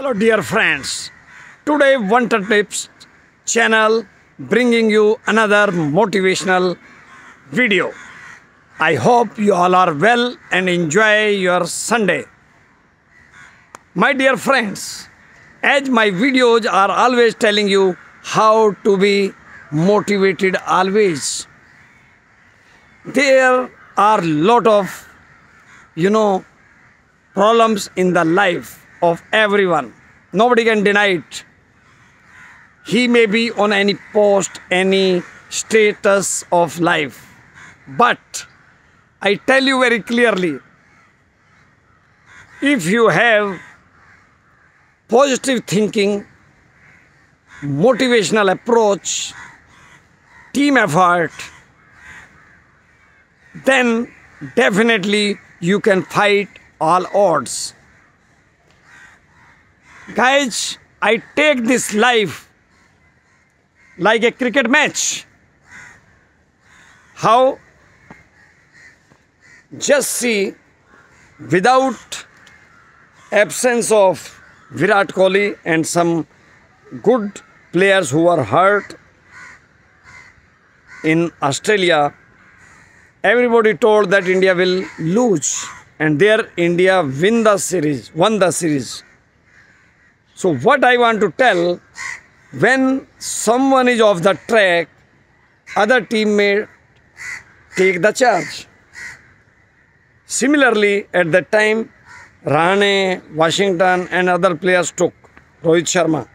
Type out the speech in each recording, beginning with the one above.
Hello dear friends, today Wonder Tips channel bringing you another motivational video. I hope you all are well and enjoy your Sunday. My dear friends, as my videos are always telling you how to be motivated always, there are lot of problems in the life of everyone. Nobody can deny it. He may be on any post, any status of life, but I tell you very clearly, if you have positive thinking, motivational approach, team effort, then definitely you can fight all odds. Guys, I take this life like a cricket match. How? Just see, without absence of Virat Kohli and some good players who were hurt in Australia, everybody told that India will lose, and there India won the series. So what I want to tell, when someone is off the track, other teammate take the charge. Similarly, at that time, Rahane, Washington and other players took, Rohit Sharma.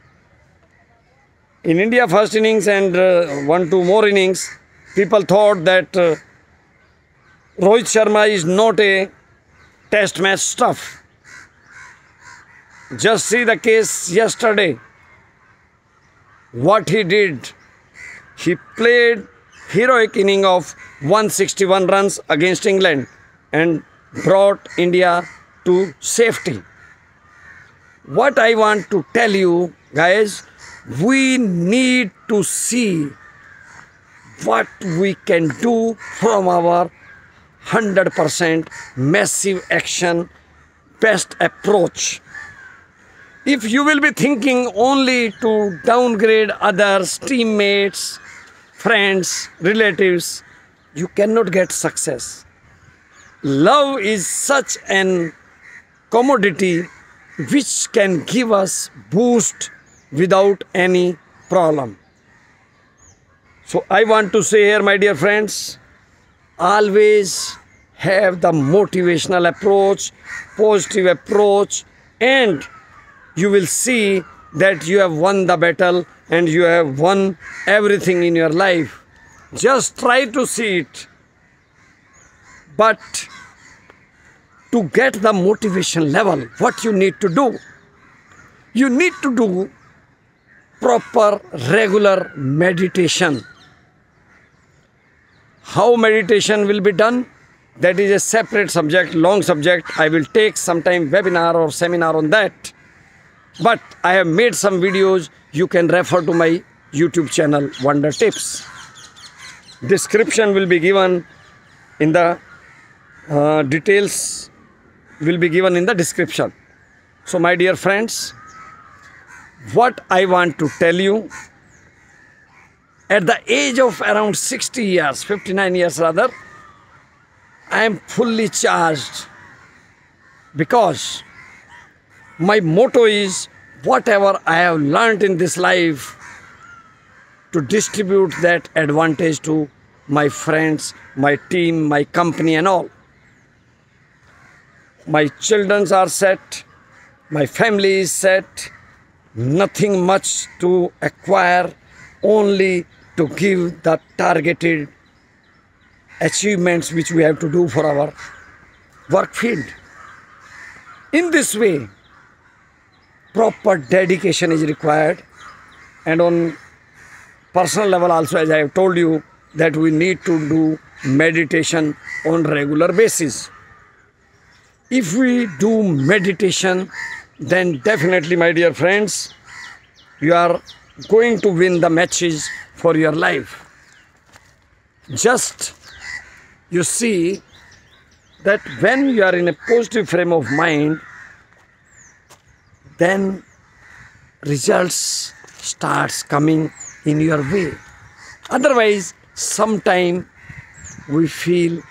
In India first innings and 1-2 more innings, people thought that Rohit Sharma is not a test match stuff. Just see the case yesterday. What he did, he played heroic inning of 161 runs against England and brought India to safety. What I want to tell you guys, we need to see what we can do from our 100% massive action, best approach. If you will be thinking only to downgrade others, teammates, friends, relatives, you cannot get success. Love is such an commodity which can give us boost without any problem. So I want to say here, my dear friends, always have the motivational approach, positive approach, and you will see that you have won the battle and you have won everything in your life. Just try to see it. But to get the motivation level, what you need to do? You need to do proper, regular meditation. How meditation will be done? That is a separate subject, long subject. I will take sometime webinar or seminar on that. But I have made some videos, you can refer to my YouTube channel Wonder Tips. Description will be given in the details will be given in the description. So my dear friends, what I want to tell you, at the age of around 60 years, 59 years rather, I am fully charged, because my motto is, whatever I have learnt in this life, to distribute that advantage to my friends, my team, my company and all. My children are set, my family is set, nothing much to acquire, only to give the targeted achievements which we have to do for our work field. In this way, proper dedication is required, and on personal level also, as I have told you, that we need to do meditation on regular basis. If we do meditation, then definitely, my dear friends, you are going to win the matches for your life. Just you see that when you are in a positive frame of mind, then results starts coming in your way. Otherwise, sometime we feel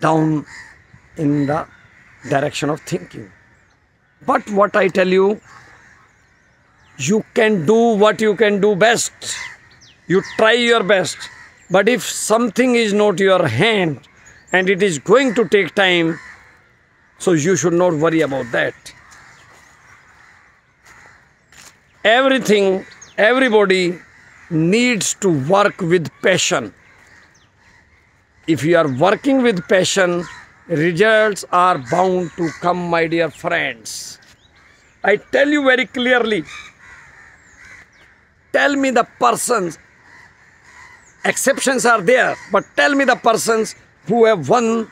down in the direction of thinking. But what I tell you, you can do what you can do best. You try your best. But if something is not your hand and it is going to take time, so you should not worry about that. Everything, everybody needs to work with passion. If you are working with passion, results are bound to come, my dear friends. I tell you very clearly, tell me the persons, exceptions are there, but tell me the persons who have won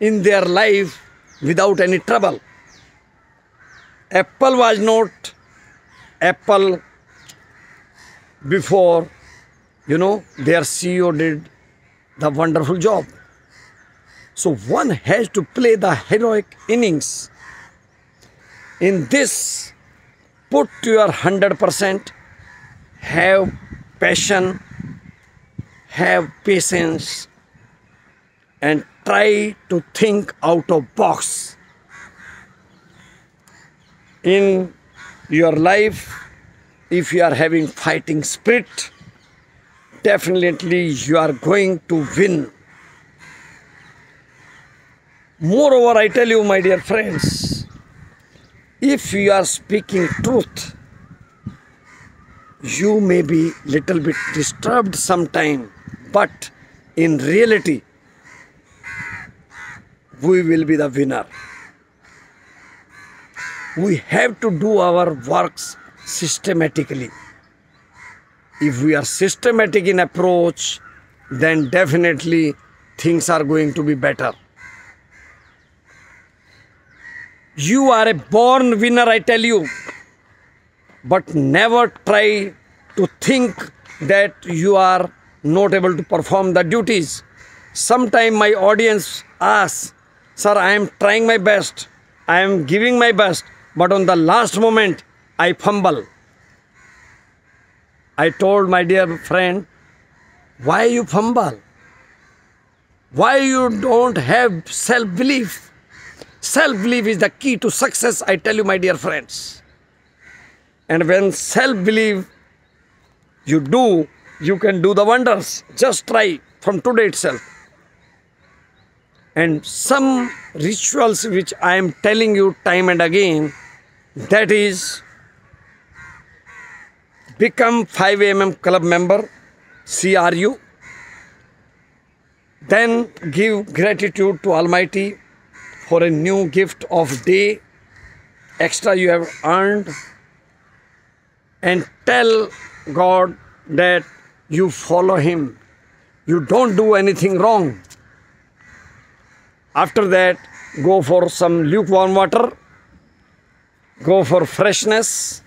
in their life without any trouble. Apple was not Apple before, you know, their CEO did the wonderful job. So one has to play the heroic innings. In this, put your 100%, have passion, have patience, and try to think out of box. In your life, if you are having fighting spirit, definitely you are going to win. Moreover, I tell you, my dear friends, if you are speaking truth, you may be little bit disturbed sometime, but in reality, we will be the winner. We have to do our works systematically. If we are systematic in approach, then definitely things are going to be better. You are a born winner, I tell you. But never try to think that you are not able to perform the duties. Sometimes my audience asks, "Sir, I am trying my best. I am giving my best. But on the last moment, I fumble." I told my dear friend, why you fumble? Why you don't have self-belief? Self-belief is the key to success, I tell you, my dear friends. And when self-belief you do, you can do the wonders. Just try from today itself. And some rituals which I am telling you time and again, that is, become 5 AM club member, CRU. Then give gratitude to Almighty for a new gift of day, extra you have earned. And tell God that you follow Him. You don't do anything wrong. After that, go for some lukewarm water. Go for freshness.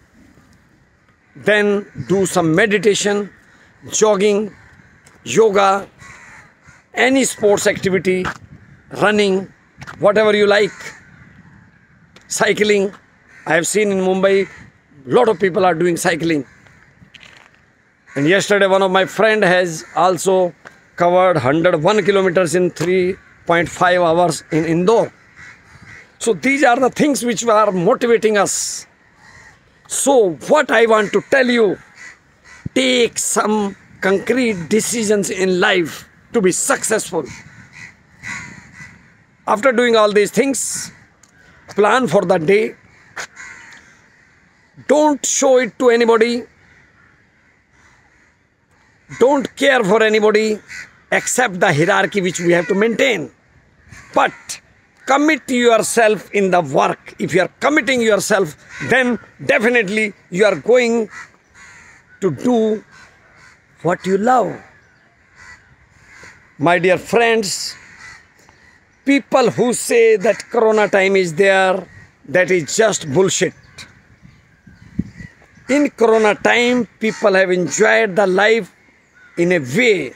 Then do some meditation, jogging, yoga, any sports activity, running, whatever you like, cycling. I have seen in Mumbai, a lot of people are doing cycling. And yesterday one of my friend has also covered 101 kilometers in 3.5 hours in Indore. So these are the things which are motivating us. So what I want to tell you, take some concrete decisions in life to be successful. After doing all these things, plan for the day. Don't show it to anybody. Don't care for anybody except the hierarchy which we have to maintain. But commit yourself in the work. If you are committing yourself, then definitely you are going to do what you love. My dear friends, people who say that Corona time is there, that is just bullshit. In Corona time, people have enjoyed the life in a way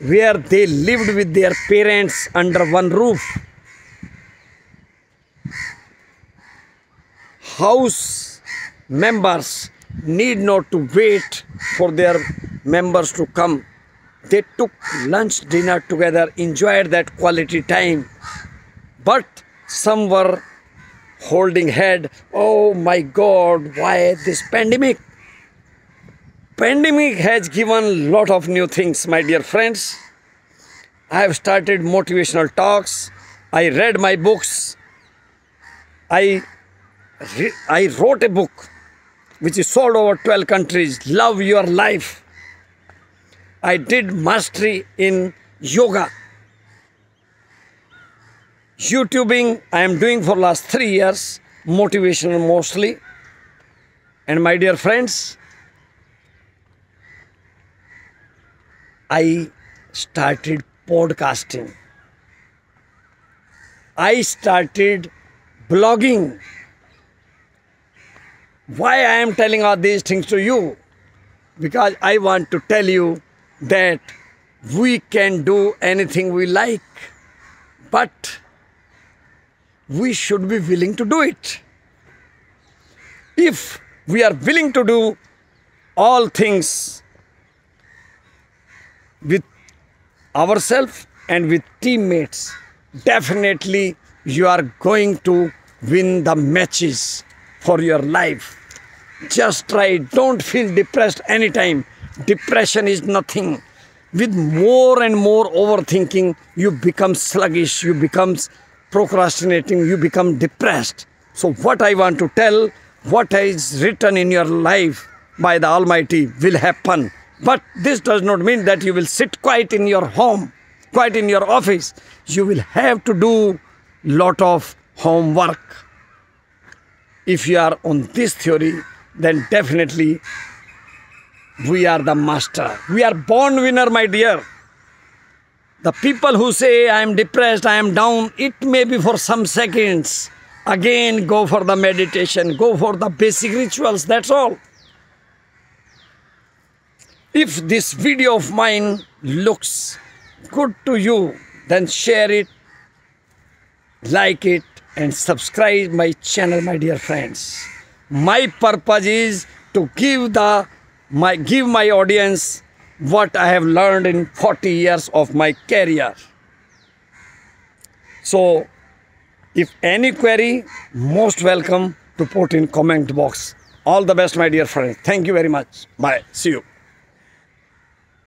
where they lived with their parents under one roof. house members need not to wait for their members to come. They took lunch, dinner together, enjoyed that quality time. But some were holding head. Oh my God, why this pandemic? Pandemic has given lot of new things, my dear friends. I have started motivational talks. I read my books. I wrote a book which is sold over 12 countries. Love your life. I did mastery in yoga. YouTubing I am doing for last 3 years, motivational mostly. And my dear friends, I started podcasting. I started blogging. Why I am telling all these things to you? Because I want to tell you that we can do anything we like, but we should be willing to do it. If we are willing to do all things with ourselves and with teammates, definitely you are going to win the matches for your life. Just try. Don't feel depressed anytime. Depression is nothing. With more and more overthinking, you become sluggish, you become procrastinating, you become depressed. So what I want to tell, what is written in your life by the Almighty will happen. But this does not mean that you will sit quiet in your home, quiet in your office. You will have to do lot of homework. If you are on this theory, then definitely we are the master. We are born winner, my dear. The people who say, I am depressed, I am down, it may be for some seconds. Again, go for the meditation, go for the basic rituals, that's all. If this video of mine looks good to you, then share it, like it, and subscribe my channel, my dear friends. My purpose is to give my audience what I have learned in 40 years of my career. So, if any query, most welcome to put in comment box. All the best, my dear friends. Thank you very much. Bye. See you.